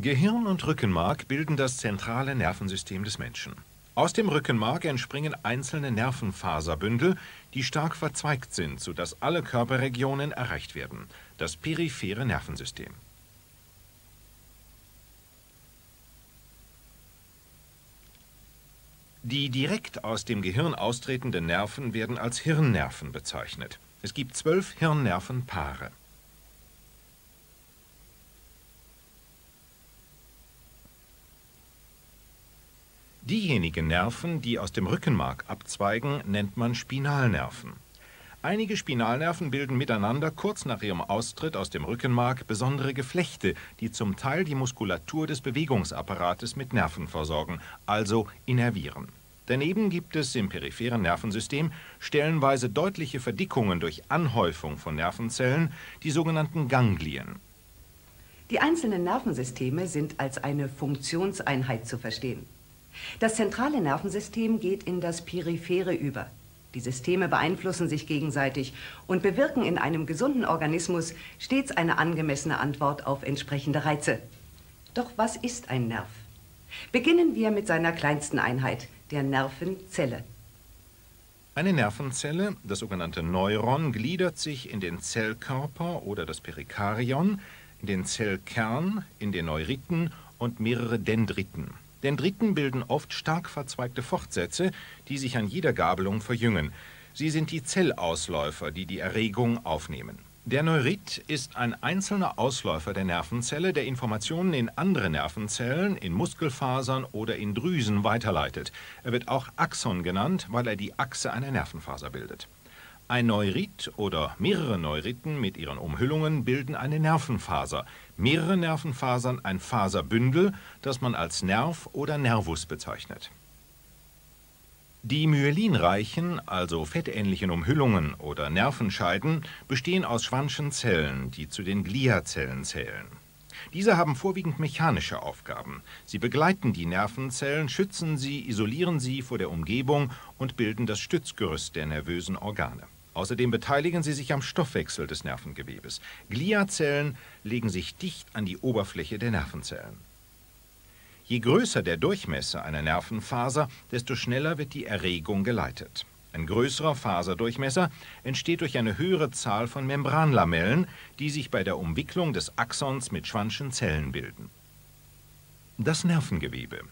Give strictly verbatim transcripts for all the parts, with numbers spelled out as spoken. Gehirn und Rückenmark bilden das zentrale Nervensystem des Menschen. Aus dem Rückenmark entspringen einzelne Nervenfaserbündel, die stark verzweigt sind, sodass alle Körperregionen erreicht werden. Das periphere Nervensystem. Die direkt aus dem Gehirn austretenden Nerven werden als Hirnnerven bezeichnet. Es gibt zwölf Hirnnervenpaare. Diejenigen Nerven, die aus dem Rückenmark abzweigen, nennt man Spinalnerven. Einige Spinalnerven bilden miteinander kurz nach ihrem Austritt aus dem Rückenmark besondere Geflechte, die zum Teil die Muskulatur des Bewegungsapparates mit Nerven versorgen, also innervieren. Daneben gibt es im peripheren Nervensystem stellenweise deutliche Verdickungen durch Anhäufung von Nervenzellen, die sogenannten Ganglien. Die einzelnen Nervensysteme sind als eine Funktionseinheit zu verstehen. Das zentrale Nervensystem geht in das Periphere über. Die Systeme beeinflussen sich gegenseitig und bewirken in einem gesunden Organismus stets eine angemessene Antwort auf entsprechende Reize. Doch was ist ein Nerv? Beginnen wir mit seiner kleinsten Einheit, der Nervenzelle. Eine Nervenzelle, das sogenannte Neuron, gliedert sich in den Zellkörper oder das Perikarion, in den Zellkern, in den Neuriten und mehrere Dendriten. Dendriten bilden oft stark verzweigte Fortsätze, die sich an jeder Gabelung verjüngen. Sie sind die Zellausläufer, die die Erregung aufnehmen. Der Neurit ist ein einzelner Ausläufer der Nervenzelle, der Informationen in andere Nervenzellen, in Muskelfasern oder in Drüsen weiterleitet. Er wird auch Axon genannt, weil er die Achse einer Nervenfaser bildet. Ein Neurit oder mehrere Neuriten mit ihren Umhüllungen bilden eine Nervenfaser. Mehrere Nervenfasern ein Faserbündel, das man als Nerv oder Nervus bezeichnet. Die myelinreichen, also fettähnlichen Umhüllungen oder Nervenscheiden, bestehen aus Schwannschen Zellen, die zu den Gliazellen zählen. Diese haben vorwiegend mechanische Aufgaben. Sie begleiten die Nervenzellen, schützen sie, isolieren sie vor der Umgebung und bilden das Stützgerüst der nervösen Organe. Außerdem beteiligen sie sich am Stoffwechsel des Nervengewebes. Gliazellen legen sich dicht an die Oberfläche der Nervenzellen. Je größer der Durchmesser einer Nervenfaser, desto schneller wird die Erregung geleitet. Ein größerer Faserdurchmesser entsteht durch eine höhere Zahl von Membranlamellen, die sich bei der Umwicklung des Axons mit Schwannschen Zellen bilden. Das Nervengewebe.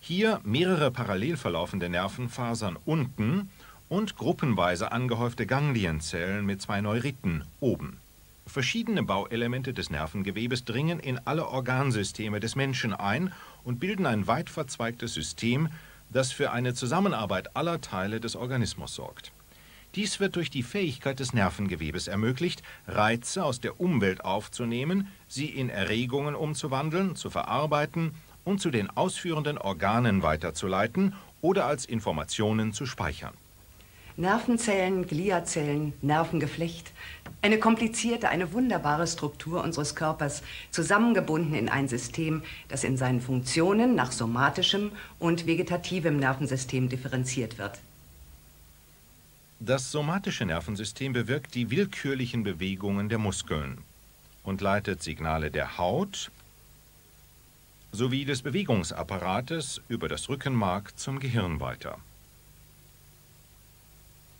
Hier mehrere parallel verlaufende Nervenfasern unten und gruppenweise angehäufte Ganglienzellen mit zwei Neuriten oben. Verschiedene Bauelemente des Nervengewebes dringen in alle Organsysteme des Menschen ein und bilden ein weit verzweigtes System, das für eine Zusammenarbeit aller Teile des Organismus sorgt. Dies wird durch die Fähigkeit des Nervengewebes ermöglicht, Reize aus der Umwelt aufzunehmen, sie in Erregungen umzuwandeln, zu verarbeiten und zu den ausführenden Organen weiterzuleiten oder als Informationen zu speichern. Nervenzellen, Gliazellen, Nervengeflecht. Eine komplizierte, eine wunderbare Struktur unseres Körpers, zusammengebunden in ein System, das in seinen Funktionen nach somatischem und vegetativem Nervensystem differenziert wird. Das somatische Nervensystem bewirkt die willkürlichen Bewegungen der Muskeln und leitet Signale der Haut sowie des Bewegungsapparates über das Rückenmark zum Gehirn weiter.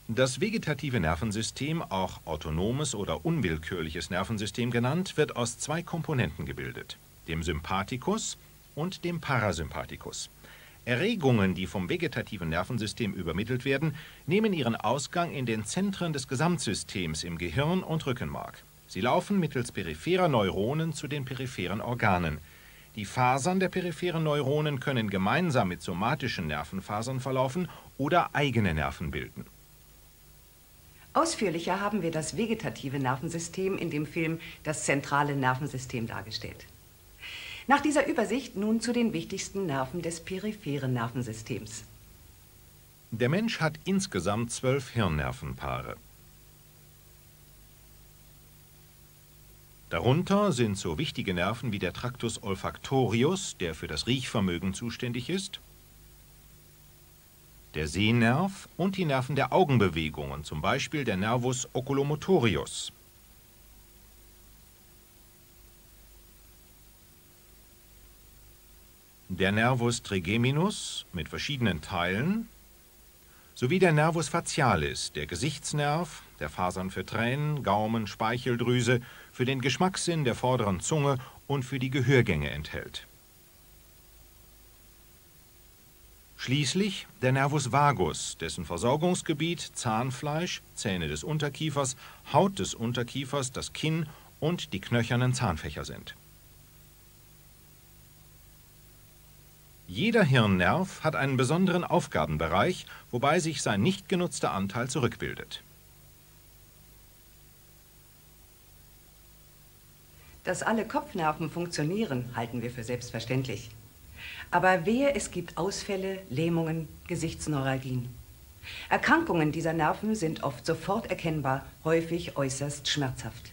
Das vegetative Nervensystem, auch autonomes oder unwillkürliches Nervensystem genannt, wird aus zwei Komponenten gebildet, dem Sympathikus und dem Parasympathikus. Erregungen, die vom vegetativen Nervensystem übermittelt werden, nehmen ihren Ausgang in den Zentren des Gesamtsystems im Gehirn und Rückenmark. Sie laufen mittels peripherer Neuronen zu den peripheren Organen. Die Fasern der peripheren Neuronen können gemeinsam mit somatischen Nervenfasern verlaufen oder eigene Nerven bilden. Ausführlicher haben wir das vegetative Nervensystem in dem Film Das zentrale Nervensystem dargestellt. Nach dieser Übersicht nun zu den wichtigsten Nerven des peripheren Nervensystems. Der Mensch hat insgesamt zwölf Hirnnervenpaare. Darunter sind so wichtige Nerven wie der Tractus olfactorius, der für das Riechvermögen zuständig ist, der Sehnerv und die Nerven der Augenbewegungen, zum Beispiel der Nervus oculomotorius. der Nervus trigeminus mit verschiedenen Teilen sowie der Nervus facialis, der Gesichtsnerv, der Fasern für Tränen, Gaumen, Speicheldrüse, für den Geschmackssinn der vorderen Zunge und für die Gehörgänge enthält. Schließlich der Nervus vagus, dessen Versorgungsgebiet Zahnfleisch, Zähne des Unterkiefers, Haut des Unterkiefers, das Kinn und die knöchernen Zahnfächer sind. Jeder Hirnnerv hat einen besonderen Aufgabenbereich, wobei sich sein nicht genutzter Anteil zurückbildet. Dass alle Kopfnerven funktionieren, halten wir für selbstverständlich. Aber wehe, es gibt Ausfälle, Lähmungen, Gesichtsneuralgien. Erkrankungen dieser Nerven sind oft sofort erkennbar, häufig äußerst schmerzhaft.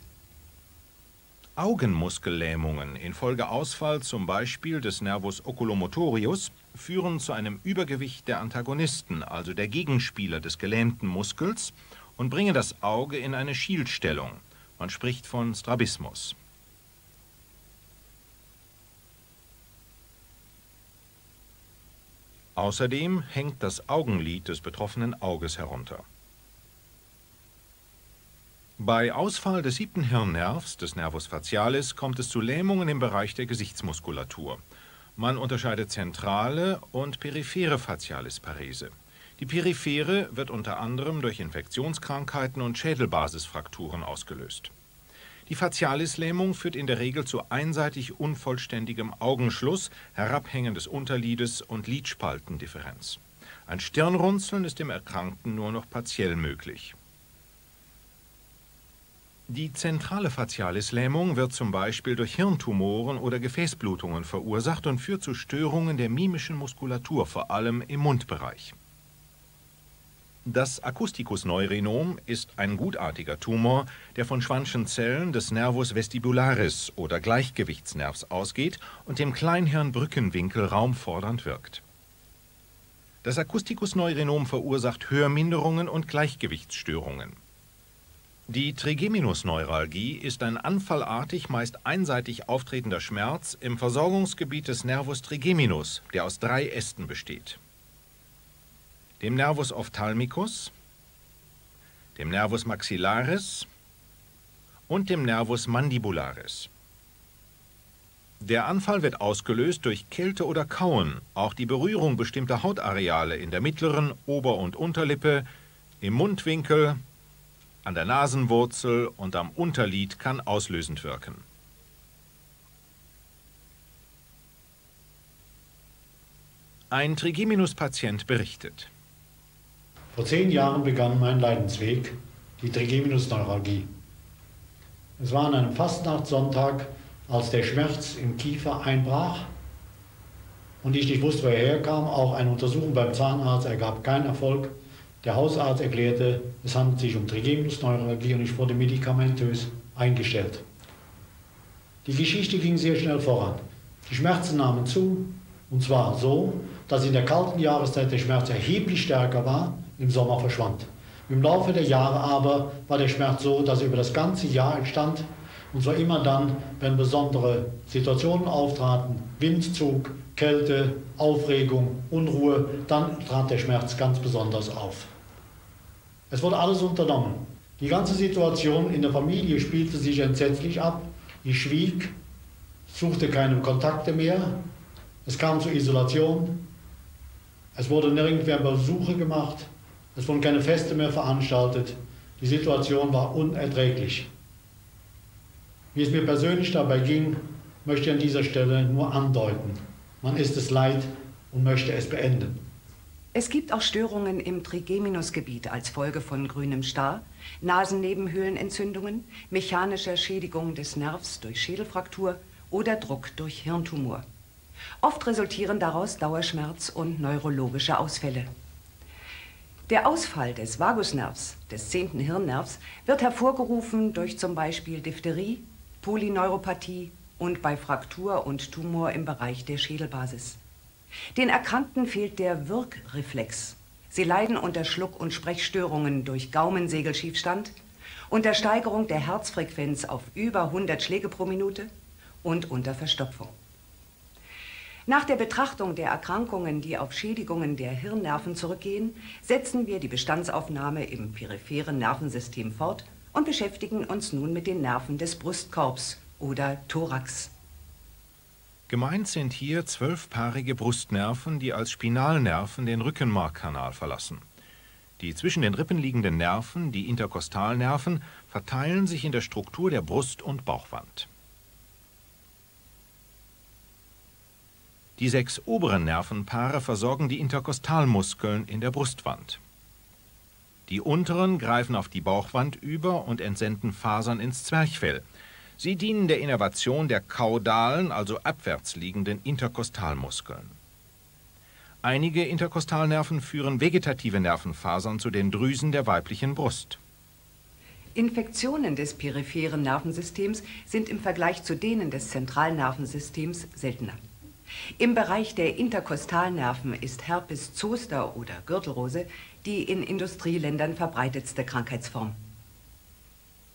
Augenmuskellähmungen infolge Ausfall zum Beispiel des Nervus oculomotorius führen zu einem Übergewicht der Antagonisten, also der Gegenspieler des gelähmten Muskels, und bringen das Auge in eine Schieldstellung. Man spricht von Strabismus. Außerdem hängt das Augenlid des betroffenen Auges herunter. Bei Ausfall des siebten Hirnnervs, des Nervus facialis, kommt es zu Lähmungen im Bereich der Gesichtsmuskulatur. Man unterscheidet zentrale und periphere Facialisparese. Die periphere wird unter anderem durch Infektionskrankheiten und Schädelbasisfrakturen ausgelöst. Die Facialislähmung führt in der Regel zu einseitig unvollständigem Augenschluss, Herabhängen des Unterlides und Lidspaltendifferenz. Ein Stirnrunzeln ist dem Erkrankten nur noch partiell möglich. Die zentrale Facialislähmung wird zum Beispiel durch Hirntumoren oder Gefäßblutungen verursacht und führt zu Störungen der mimischen Muskulatur, vor allem im Mundbereich. Das Akustikusneurinom ist ein gutartiger Tumor, der von Schwannschen Zellen des Nervus vestibularis oder Gleichgewichtsnervs ausgeht und dem Kleinhirnbrückenwinkel raumfordernd wirkt. Das Akustikusneurinom verursacht Hörminderungen und Gleichgewichtsstörungen. Die Trigeminusneuralgie ist ein anfallartig, meist einseitig auftretender Schmerz im Versorgungsgebiet des Nervus trigeminus, der aus drei Ästen besteht: dem Nervus ophthalmicus, dem Nervus maxillaris und dem Nervus mandibularis. Der Anfall wird ausgelöst durch Kälte oder Kauen, auch die Berührung bestimmter Hautareale in der mittleren Ober- und Unterlippe, im Mundwinkel, an der Nasenwurzel und am Unterlid kann auslösend wirken. Ein Trigeminus-Patient berichtet: Vor zehn Jahren begann mein Leidensweg, die Trigeminusneuralgie. Es war an einem Fastnachtssonntag, als der Schmerz im Kiefer einbrach und ich nicht wusste, woher er kam. Auch eine Untersuchung beim Zahnarzt ergab keinen Erfolg. Der Hausarzt erklärte, es handelt sich um Trigeminusneuralgie und ich wurde medikamentös eingestellt. Die Geschichte ging sehr schnell voran. Die Schmerzen nahmen zu, und zwar so, dass in der kalten Jahreszeit der Schmerz erheblich stärker war, im Sommer verschwand. Im Laufe der Jahre aber war der Schmerz so, dass er über das ganze Jahr entstand, und zwar immer dann, wenn besondere Situationen auftraten, Windzug, Kälte, Aufregung, Unruhe, dann trat der Schmerz ganz besonders auf. Es wurde alles unternommen. Die ganze Situation in der Familie spielte sich entsetzlich ab. Ich schwieg, suchte keine Kontakte mehr. Es kam zur Isolation, es wurde nirgends mehr Besuche gemacht, es wurden keine Feste mehr veranstaltet. Die Situation war unerträglich. Wie es mir persönlich dabei ging, möchte ich an dieser Stelle nur andeuten. Man ist es leid und möchte es beenden. Es gibt auch Störungen im Trigeminusgebiet als Folge von grünem Star, Nasennebenhöhlenentzündungen, mechanischer Schädigung des Nervs durch Schädelfraktur oder Druck durch Hirntumor. Oft resultieren daraus Dauerschmerz und neurologische Ausfälle. Der Ausfall des Vagusnervs, des zehnten Hirnnervs, wird hervorgerufen durch zum Beispiel Diphtherie, Polyneuropathie und bei Fraktur und Tumor im Bereich der Schädelbasis. Den Erkrankten fehlt der Wirkreflex. Sie leiden unter Schluck- und Sprechstörungen durch Gaumensegelschiefstand, unter Steigerung der Herzfrequenz auf über hundert Schläge pro Minute und unter Verstopfung. Nach der Betrachtung der Erkrankungen, die auf Schädigungen der Hirnnerven zurückgehen, setzen wir die Bestandsaufnahme im peripheren Nervensystem fort und beschäftigen uns nun mit den Nerven des Brustkorbs oder Thorax. Gemeint sind hier zwölfpaarige Brustnerven, die als Spinalnerven den Rückenmarkkanal verlassen. Die zwischen den Rippen liegenden Nerven, die Interkostalnerven, verteilen sich in der Struktur der Brust- und Bauchwand. Die sechs oberen Nervenpaare versorgen die Interkostalmuskeln in der Brustwand. Die unteren greifen auf die Bauchwand über und entsenden Fasern ins Zwerchfell. Sie dienen der Innervation der kaudalen, also abwärts liegenden Interkostalmuskeln. Einige Interkostalnerven führen vegetative Nervenfasern zu den Drüsen der weiblichen Brust. Infektionen des peripheren Nervensystems sind im Vergleich zu denen des Zentralnervensystems seltener. Im Bereich der Interkostalnerven ist Herpes zoster oder Gürtelrose die in Industrieländern verbreitetste Krankheitsform.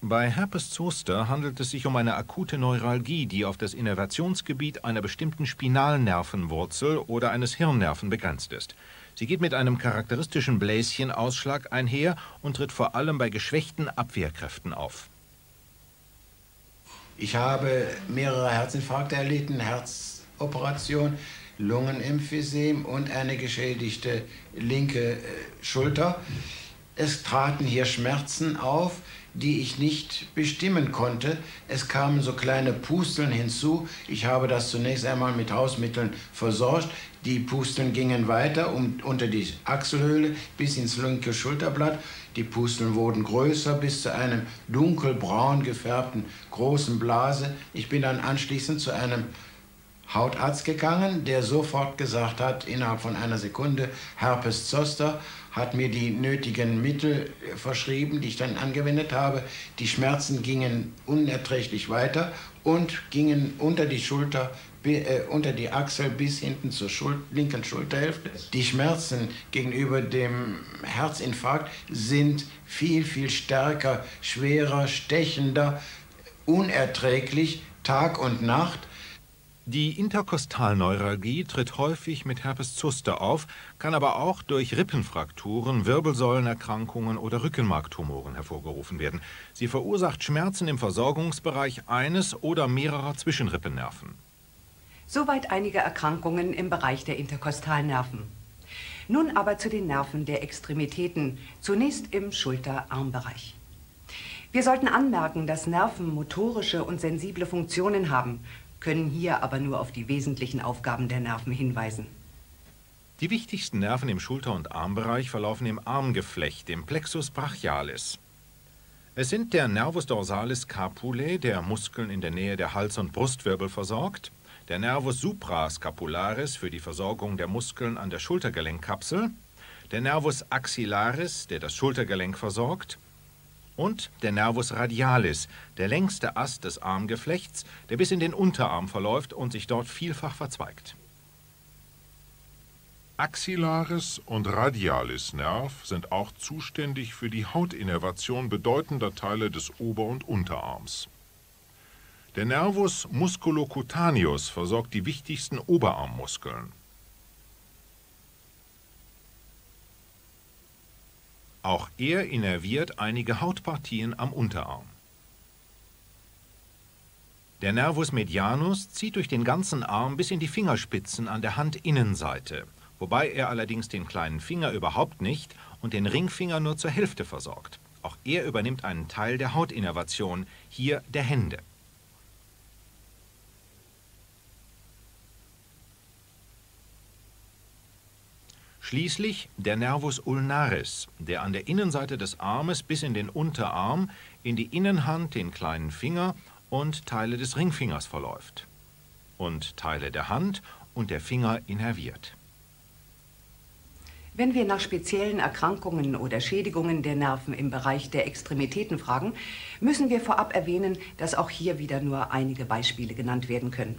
Bei Herpes zoster handelt es sich um eine akute Neuralgie, die auf das Innervationsgebiet einer bestimmten Spinalnervenwurzel oder eines Hirnnerven begrenzt ist. Sie geht mit einem charakteristischen Bläschenausschlag einher und tritt vor allem bei geschwächten Abwehrkräften auf. Ich habe mehrere Herzinfarkte erlitten, Herzoperation, Lungenemphysem und eine geschädigte linke äh, Schulter. Es traten hier Schmerzen auf, die ich nicht bestimmen konnte. Es kamen so kleine Pusteln hinzu. Ich habe das zunächst einmal mit Hausmitteln versorgt. Die Pusteln gingen weiter um, unter die Achselhöhle bis ins linke Schulterblatt. Die Pusteln wurden größer bis zu einem dunkelbraun gefärbten großen Blase. Ich bin dann anschließend zu einem Hautarzt gegangen, der sofort gesagt hat, innerhalb von einer Sekunde, Herpes zoster, hat mir die nötigen Mittel verschrieben, die ich dann angewendet habe. Die Schmerzen gingen unerträglich weiter und gingen unter die Schulter, äh, unter die Achsel bis hinten zur Schul- linken Schulterhälfte. Die Schmerzen gegenüber dem Herzinfarkt sind viel, viel stärker, schwerer, stechender, unerträglich, Tag und Nacht. Die Interkostalneuralgie tritt häufig mit Herpes zoster auf, kann aber auch durch Rippenfrakturen, Wirbelsäulenerkrankungen oder Rückenmarktumoren hervorgerufen werden. Sie verursacht Schmerzen im Versorgungsbereich eines oder mehrerer Zwischenrippennerven. Soweit einige Erkrankungen im Bereich der Interkostalnerven. Nun aber zu den Nerven der Extremitäten, zunächst im Schulter-Armbereich. Wir sollten anmerken, dass Nerven motorische und sensible Funktionen haben, können hier aber nur auf die wesentlichen Aufgaben der Nerven hinweisen. Die wichtigsten Nerven im Schulter- und Armbereich verlaufen im Armgeflecht, dem Plexus brachialis. Es sind der Nervus dorsalis scapulae, der Muskeln in der Nähe der Hals- und Brustwirbel versorgt, der Nervus suprascapularis für die Versorgung der Muskeln an der Schultergelenkkapsel, der Nervus axillaris, der das Schultergelenk versorgt, und der Nervus radialis, der längste Ast des Armgeflechts, der bis in den Unterarm verläuft und sich dort vielfach verzweigt. Axillaris und Radialis-Nerv sind auch zuständig für die Hautinnervation bedeutender Teile des Ober- und Unterarms. Der Nervus musculocutaneus versorgt die wichtigsten Oberarmmuskeln. Auch er innerviert einige Hautpartien am Unterarm. Der Nervus medianus zieht durch den ganzen Arm bis in die Fingerspitzen an der Handinnenseite, wobei er allerdings den kleinen Finger überhaupt nicht und den Ringfinger nur zur Hälfte versorgt. Auch er übernimmt einen Teil der Hautinnervation, hier der Hände. Schließlich der Nervus ulnaris, der an der Innenseite des Armes bis in den Unterarm, in die Innenhand, den kleinen Finger und Teile des Ringfingers verläuft und Teile der Hand und der Finger innerviert. Wenn wir nach speziellen Erkrankungen oder Schädigungen der Nerven im Bereich der Extremitäten fragen, müssen wir vorab erwähnen, dass auch hier wieder nur einige Beispiele genannt werden können.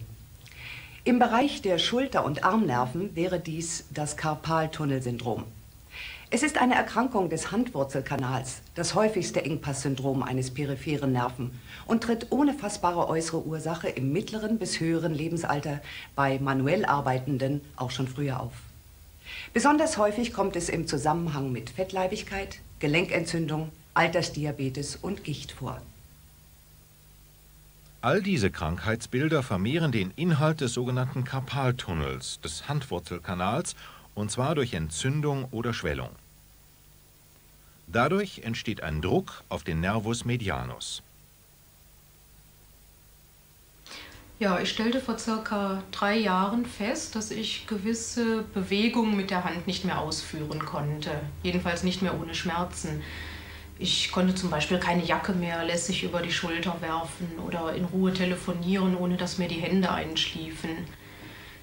Im Bereich der Schulter- und Armnerven wäre dies das Karpaltunnelsyndrom. Es ist eine Erkrankung des Handwurzelkanals, das häufigste Engpasssyndrom eines peripheren Nerven und tritt ohne fassbare äußere Ursache im mittleren bis höheren Lebensalter bei manuell Arbeitenden auch schon früher auf. Besonders häufig kommt es im Zusammenhang mit Fettleibigkeit, Gelenkentzündung, Altersdiabetes und Gicht vor. All diese Krankheitsbilder vermehren den Inhalt des sogenannten Karpaltunnels, des Handwurzelkanals, und zwar durch Entzündung oder Schwellung. Dadurch entsteht ein Druck auf den Nervus medianus. Ja, ich stellte vor circa drei Jahren fest, dass ich gewisse Bewegungen mit der Hand nicht mehr ausführen konnte. Jedenfalls nicht mehr ohne Schmerzen. Ich konnte zum Beispiel keine Jacke mehr lässig über die Schulter werfen oder in Ruhe telefonieren, ohne dass mir die Hände einschliefen.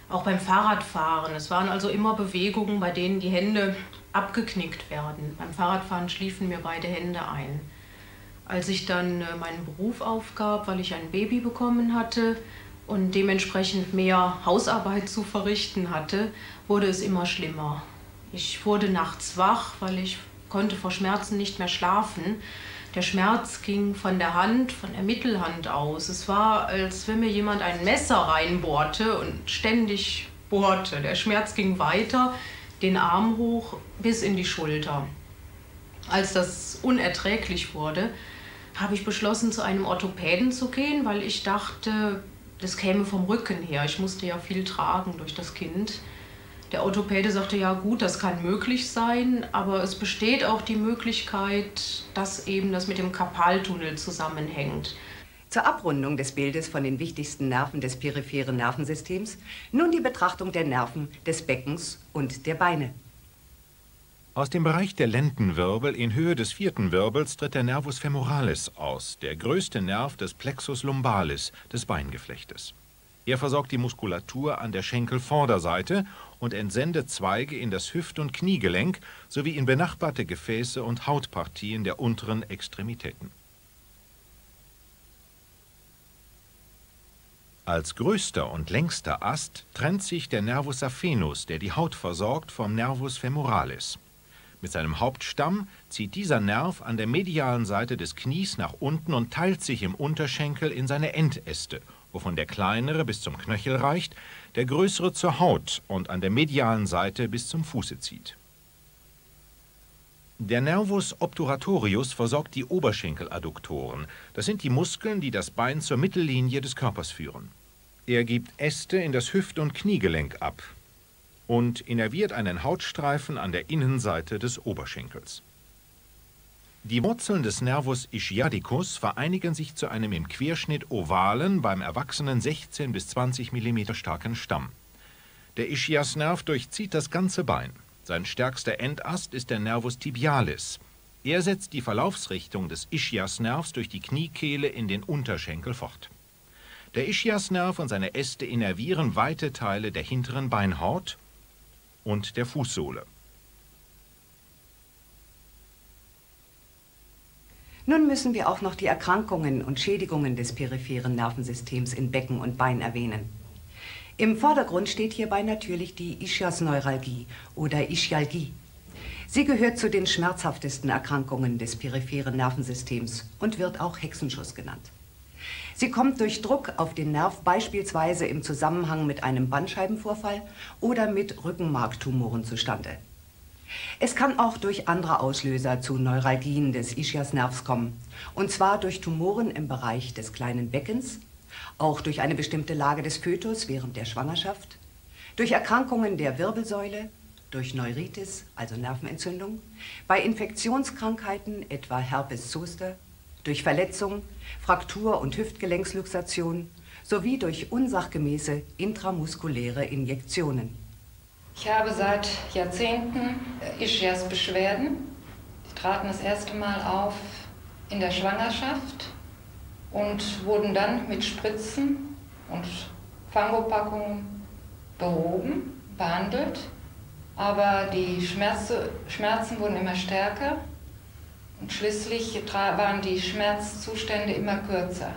Auch beim Fahrradfahren. Es waren also immer Bewegungen, bei denen die Hände abgeknickt werden. Beim Fahrradfahren schliefen mir beide Hände ein. Als ich dann meinen Beruf aufgab, weil ich ein Baby bekommen hatte und dementsprechend mehr Hausarbeit zu verrichten hatte, wurde es immer schlimmer. Ich wurde nachts wach, weil ich konnte vor Schmerzen nicht mehr schlafen. Der Schmerz ging von der Hand, von der Mittelhand aus. Es war, als wenn mir jemand ein Messer reinbohrte und ständig bohrte. Der Schmerz ging weiter, den Arm hoch bis in die Schulter. Als das unerträglich wurde, habe ich beschlossen, zu einem Orthopäden zu gehen, weil ich dachte, das käme vom Rücken her. Ich musste ja viel tragen durch das Kind. Der Orthopäde sagte, ja gut, das kann möglich sein, aber es besteht auch die Möglichkeit, dass eben das mit dem Karpaltunnel zusammenhängt. Zur Abrundung des Bildes von den wichtigsten Nerven des peripheren Nervensystems nun die Betrachtung der Nerven des Beckens und der Beine. Aus dem Bereich der Lendenwirbel in Höhe des vierten Wirbels tritt der Nervus femoralis aus, der größte Nerv des Plexus lumbalis, des Beingeflechtes. Er versorgt die Muskulatur an der Schenkelvorderseite und entsendet Zweige in das Hüft- und Kniegelenk sowie in benachbarte Gefäße und Hautpartien der unteren Extremitäten. Als größter und längster Ast trennt sich der Nervus saphenus, der die Haut versorgt, vom Nervus femoralis. Mit seinem Hauptstamm zieht dieser Nerv an der medialen Seite des Knies nach unten und teilt sich im Unterschenkel in seine Endäste, wovon der kleinere bis zum Knöchel reicht, der größere zur Haut und an der medialen Seite bis zum Fuße zieht. Der Nervus obturatorius versorgt die Oberschenkeladduktoren. Das sind die Muskeln, die das Bein zur Mittellinie des Körpers führen. Er gibt Äste in das Hüft- und Kniegelenk ab und innerviert einen Hautstreifen an der Innenseite des Oberschenkels. Die Wurzeln des Nervus ischiadicus vereinigen sich zu einem im Querschnitt ovalen, beim Erwachsenen sechzehn bis zwanzig Millimeter starken Stamm. Der Ischiasnerv durchzieht das ganze Bein. Sein stärkster Endast ist der Nervus tibialis. Er setzt die Verlaufsrichtung des Ischiasnervs durch die Kniekehle in den Unterschenkel fort. Der Ischiasnerv und seine Äste innervieren weite Teile der hinteren Beinhaut und der Fußsohle. Nun müssen wir auch noch die Erkrankungen und Schädigungen des peripheren Nervensystems in Becken und Bein erwähnen. Im Vordergrund steht hierbei natürlich die Ischiasneuralgie oder Ischialgie. Sie gehört zu den schmerzhaftesten Erkrankungen des peripheren Nervensystems und wird auch Hexenschuss genannt. Sie kommt durch Druck auf den Nerv beispielsweise im Zusammenhang mit einem Bandscheibenvorfall oder mit Rückenmarktumoren zustande. Es kann auch durch andere Auslöser zu Neuralgien des Ischiasnervs kommen, und zwar durch Tumoren im Bereich des kleinen Beckens, auch durch eine bestimmte Lage des Fötus während der Schwangerschaft, durch Erkrankungen der Wirbelsäule, durch Neuritis, also Nervenentzündung, bei Infektionskrankheiten etwa Herpes zoster, durch Verletzung, Fraktur- und Hüftgelenksluxation sowie durch unsachgemäße intramuskuläre Injektionen. Ich habe seit Jahrzehnten Ischias-Beschwerden. Die traten das erste Mal auf in der Schwangerschaft und wurden dann mit Spritzen und Fangopackungen behoben, behandelt. Aber die Schmerze, Schmerzen wurden immer stärker und schließlich waren die Schmerzzustände immer kürzer.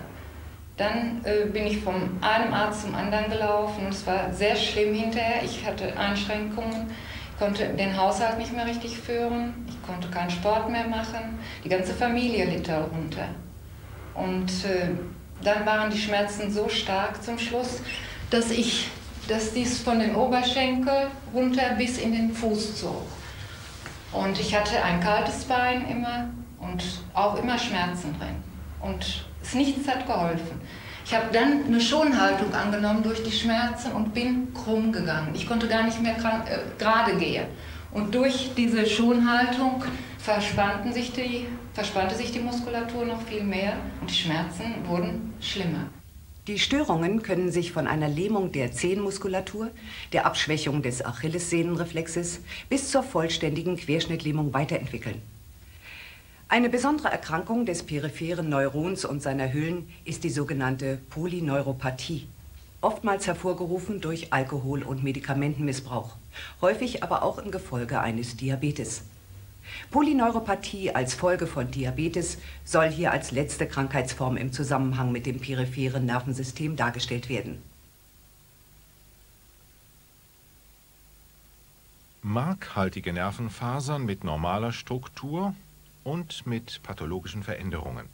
Dann äh, bin ich von einem Arzt zum anderen gelaufen und es war sehr schlimm hinterher. Ich hatte Einschränkungen konnte den Haushalt nicht mehr richtig führen, ich konnte keinen Sport mehr machen, die ganze Familie litt darunter. Und äh, dann waren die Schmerzen so stark zum Schluss, dass ich, dass dies von den Oberschenkel runter bis in den Fuß zog. Und ich hatte ein kaltes Bein immer und auch immer Schmerzen drin. Und nichts hat geholfen. Ich habe dann eine Schonhaltung angenommen durch die Schmerzen und bin krumm gegangen. Ich konnte gar nicht mehr äh, gerade gehen. Und durch diese Schonhaltung verspannten sich die, verspannte sich die Muskulatur noch viel mehr und die Schmerzen wurden schlimmer. Die Störungen können sich von einer Lähmung der Zehenmuskulatur, der Abschwächung des Achillessehnenreflexes bis zur vollständigen Querschnittlähmung weiterentwickeln. Eine besondere Erkrankung des peripheren Neurons und seiner Hüllen ist die sogenannte Polyneuropathie, oftmals hervorgerufen durch Alkohol- und Medikamentenmissbrauch, häufig aber auch im Gefolge eines Diabetes. Polyneuropathie als Folge von Diabetes soll hier als letzte Krankheitsform im Zusammenhang mit dem peripheren Nervensystem dargestellt werden. Markhaltige Nervenfasern mit normaler Struktur und mit pathologischen Veränderungen.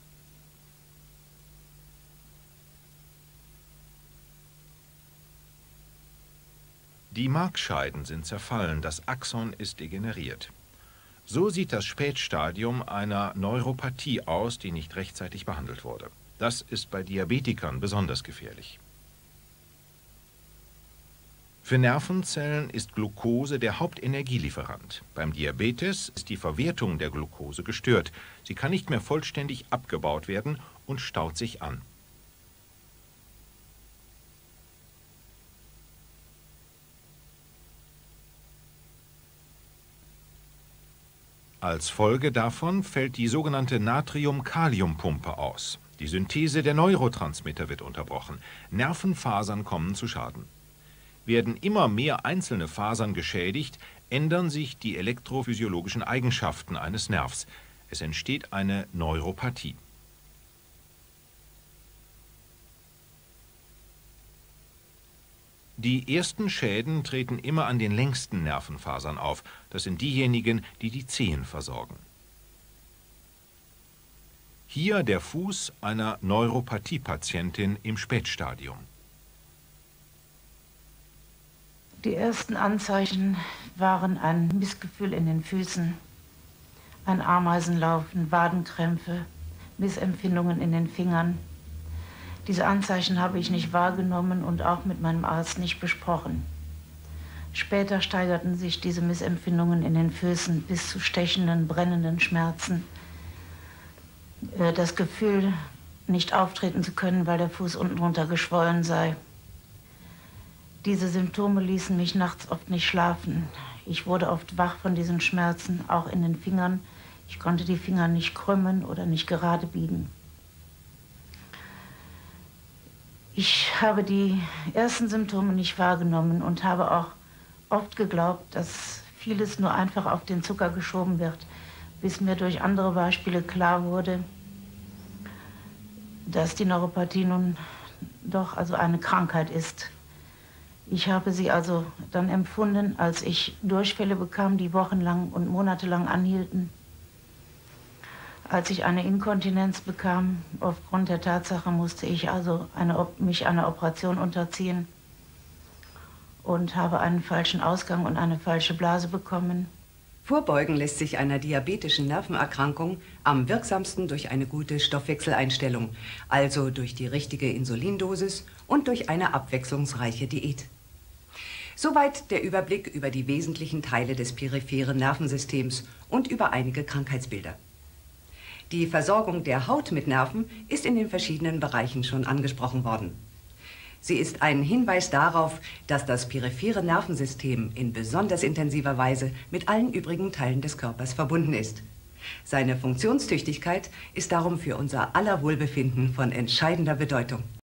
Die Markscheiden sind zerfallen, das Axon ist degeneriert. So sieht das Spätstadium einer Neuropathie aus, die nicht rechtzeitig behandelt wurde. Das ist bei Diabetikern besonders gefährlich. Für Nervenzellen ist Glucose der Hauptenergielieferant. Beim Diabetes ist die Verwertung der Glucose gestört. Sie kann nicht mehr vollständig abgebaut werden und staut sich an. Als Folge davon fällt die sogenannte Natrium-Kalium-Pumpe aus. Die Synthese der Neurotransmitter wird unterbrochen. Nervenfasern kommen zu Schaden. Werden immer mehr einzelne Fasern geschädigt, ändern sich die elektrophysiologischen Eigenschaften eines Nervs. Es entsteht eine Neuropathie. Die ersten Schäden treten immer an den längsten Nervenfasern auf. Das sind diejenigen, die die Zehen versorgen. Hier der Fuß einer Neuropathie-Patientin im Spätstadium. Die ersten Anzeichen waren ein Missgefühl in den Füßen, ein Ameisenlaufen, Wadenkrämpfe, Missempfindungen in den Fingern. Diese Anzeichen habe ich nicht wahrgenommen und auch mit meinem Arzt nicht besprochen. Später steigerten sich diese Missempfindungen in den Füßen bis zu stechenden, brennenden Schmerzen. Das Gefühl, nicht auftreten zu können, weil der Fuß unten runter geschwollen sei. Diese Symptome ließen mich nachts oft nicht schlafen. Ich wurde oft wach von diesen Schmerzen, auch in den Fingern. Ich konnte die Finger nicht krümmen oder nicht gerade biegen. Ich habe die ersten Symptome nicht wahrgenommen und habe auch oft geglaubt, dass vieles nur einfach auf den Zucker geschoben wird, bis mir durch andere Beispiele klar wurde, dass die Neuropathie nun doch also eine Krankheit ist. Ich habe sie also dann empfunden, als ich Durchfälle bekam, die wochenlang und monatelang anhielten. Als ich eine Inkontinenz bekam, aufgrund der Tatsache musste ich also eine, mich einer Operation unterziehen und habe einen falschen Ausgang und eine falsche Blase bekommen. Vorbeugen lässt sich einer diabetischen Nervenerkrankung am wirksamsten durch eine gute Stoffwechseleinstellung, also durch die richtige Insulindosis und durch eine abwechslungsreiche Diät. Soweit der Überblick über die wesentlichen Teile des peripheren Nervensystems und über einige Krankheitsbilder. Die Versorgung der Haut mit Nerven ist in den verschiedenen Bereichen schon angesprochen worden. Sie ist ein Hinweis darauf, dass das periphere Nervensystem in besonders intensiver Weise mit allen übrigen Teilen des Körpers verbunden ist. Seine Funktionstüchtigkeit ist darum für unser aller Wohlbefinden von entscheidender Bedeutung.